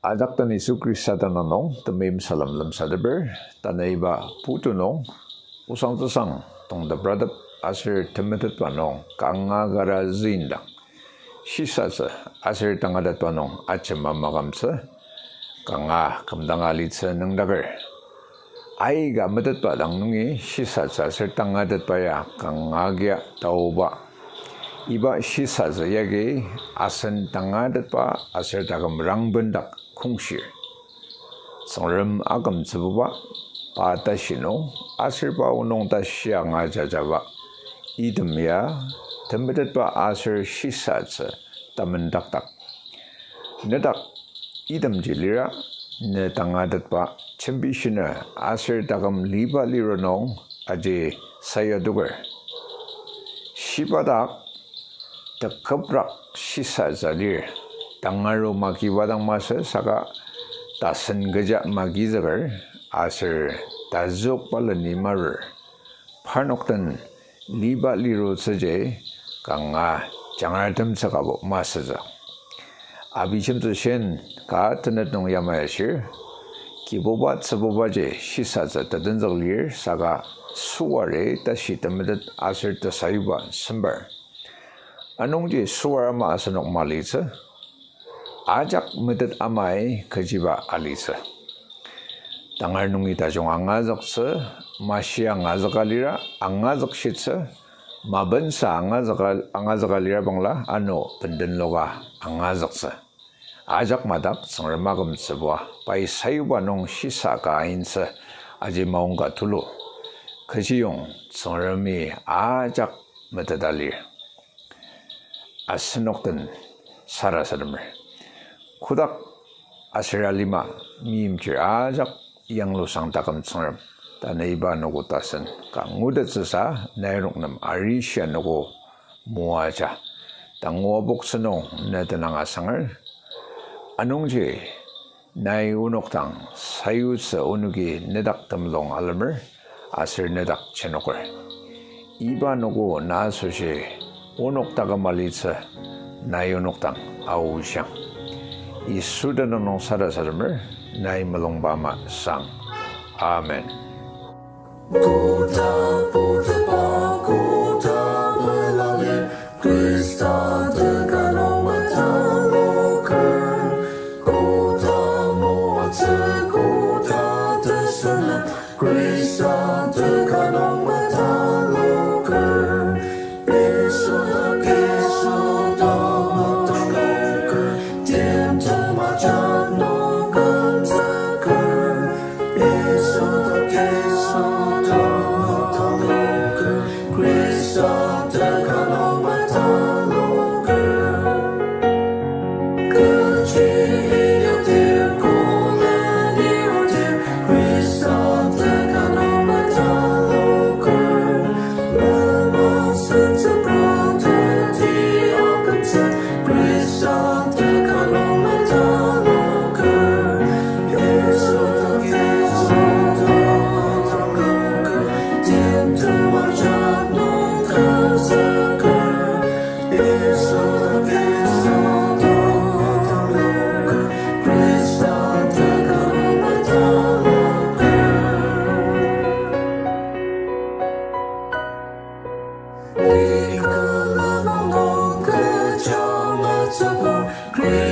Adak ta ni Sukris satananong, tamim salamlam sadaber, tanaiba putunong, usang-tusang, tong da bradap asir temetetwanong, kangagarazindak. Shisasa asir tangadatwanong, atchamakamsa, kanga kamdangalitsa ng dagar. Ay ga matatpadang nungi, shisasa asir tangadatpaya, kangagya tauba. Iba shisasa yagi asan tangadatpa asir tagamrang bendak kungshir. Sangrem agam tsububa patashino asir pa unong tasya ngajajaba. Idemya tembedatpa asir shisatsa tamendaktak. Nedak idem jilira ne tangadatpa chambishina asir tagam liba lironong aje sayadugar. Shibadak the Kabrak Shisa Zalir, Tangaro Makiwadang Masa Saka, Tasan Gajak Magizagar, Asir Tazuk Palani Marer, Parnoktan Liba Liro Saje, Kanga Jangartam Sakabok Masaza. Abichim to Shen, Ka Tanatong Yamayashir, Kibobat Sabobaje, Shisaza Tadanzalir, Saka Suare Tashitamid Asir Tasayuba Sambar. Anong je suara ma asanok malisa, ajak medet amai kajiba alisa. Tangar nungi tajong angazak se, masya angazak alira, angazak shitsa, mabensa angazak alira bangla, ano penden loga angazak se. Ajak madak sangremagam sebuah, pai sayuba nong shisaka ainsa, aji maungka tulu. Kajiyong sangremi ajak medet alir. Asenokten sarasadmer kudak asiralima mimche ajak yang losang takam tsarm tanaiba nogo tasen kangudet sa nairoknam arisha nogo muaja tangobok senong netananga sangar anungje nai unoktang sayutsa onugi nedak tamlong almer asir nedak chenokor iba nogo nasuje Unoktaga malitsa nayunoktang ausyang. Isudan ng sarasadmer na imalong bama sang. Amen. Great.